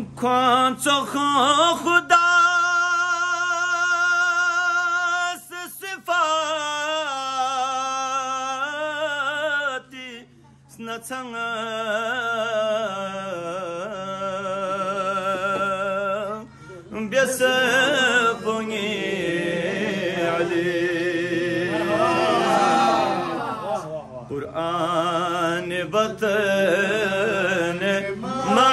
کون چخو خدا سے صفاتی سنچنگ بیس بونی علی قرآن بطن معا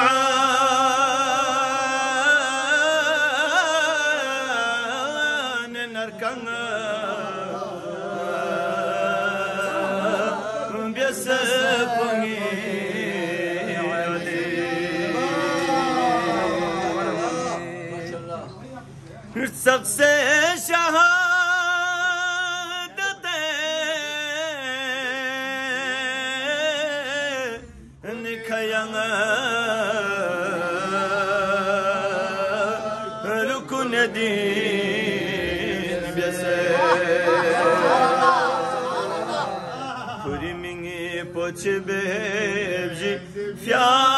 سب سے شہادت نکھیاں رکن دین بیسے پوری منگی پوچھ بیب جی فیار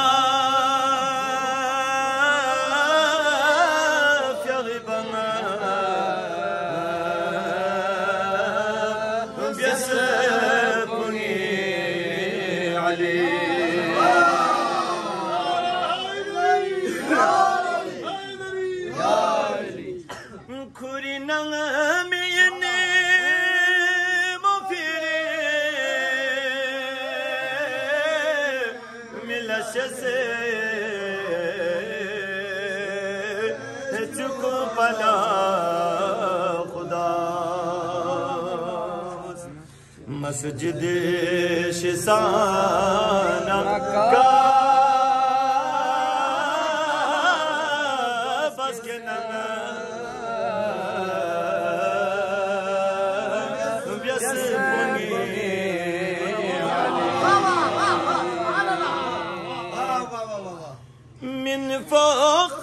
مسجد شسانہ کا بس کے نام بیس بنی علی من فوق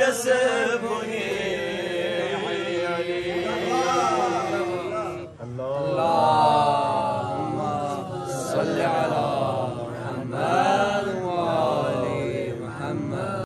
Yes, sir.